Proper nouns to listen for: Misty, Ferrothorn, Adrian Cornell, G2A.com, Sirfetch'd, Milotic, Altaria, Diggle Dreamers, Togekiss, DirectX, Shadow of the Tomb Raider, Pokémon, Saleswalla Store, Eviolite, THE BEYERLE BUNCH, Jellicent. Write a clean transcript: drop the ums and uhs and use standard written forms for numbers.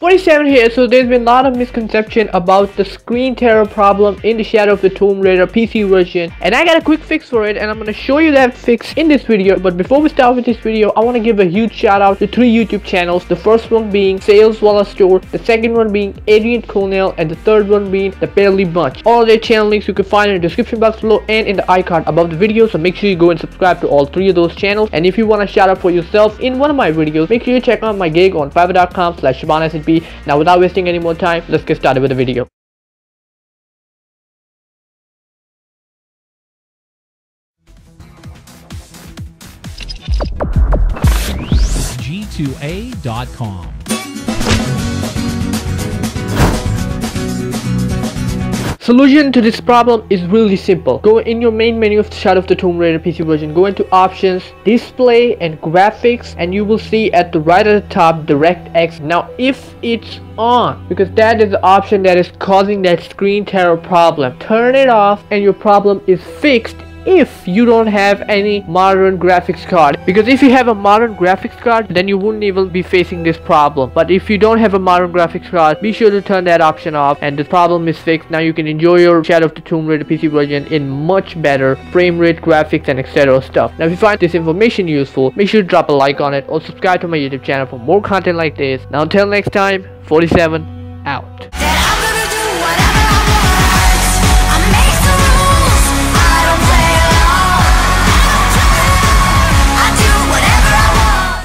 47 here. So there's been a lot of misconception about the screen tear problem in the Shadow of the Tomb Raider PC version, and I got a quick fix for it, and I'm gonna show you that fix in this video. But before we start with this video, I want to give a huge shout out to 3 YouTube channels. The first one being Saleswalla Store, the second one being Adrian Cornell, and the third one being The Barely Bunch. All their channel links you can find in the description box below and in the icon above the video, so make sure you go and subscribe to all 3 of those channels. And if you want a shout out for yourself in one of my videos, make sure you check out my gig on fiverr.com/ShabanasNP. Now, without wasting any more time, let's get started with the video. G2A.com. Solution to this problem is really simple. Go in your main menu of the Shadow of the Tomb Raider PC version, go into options, display and graphics, and you will see at the right at the top DirectX. Now if it's on, because that is the option that is causing that screen tear problem, turn it off and your problem is fixed. If you don't have any modern graphics card, because if you have a modern graphics card, then you wouldn't even be facing this problem. But if you don't have a modern graphics card, be sure to turn that option off and the problem is fixed. Now you can enjoy your Shadow of the Tomb Raider PC version in much better frame rate, graphics, and etc stuff. Now if you find this information useful, make sure to drop a like on it or subscribe to my YouTube channel for more content like this. Now until next time, 47 out.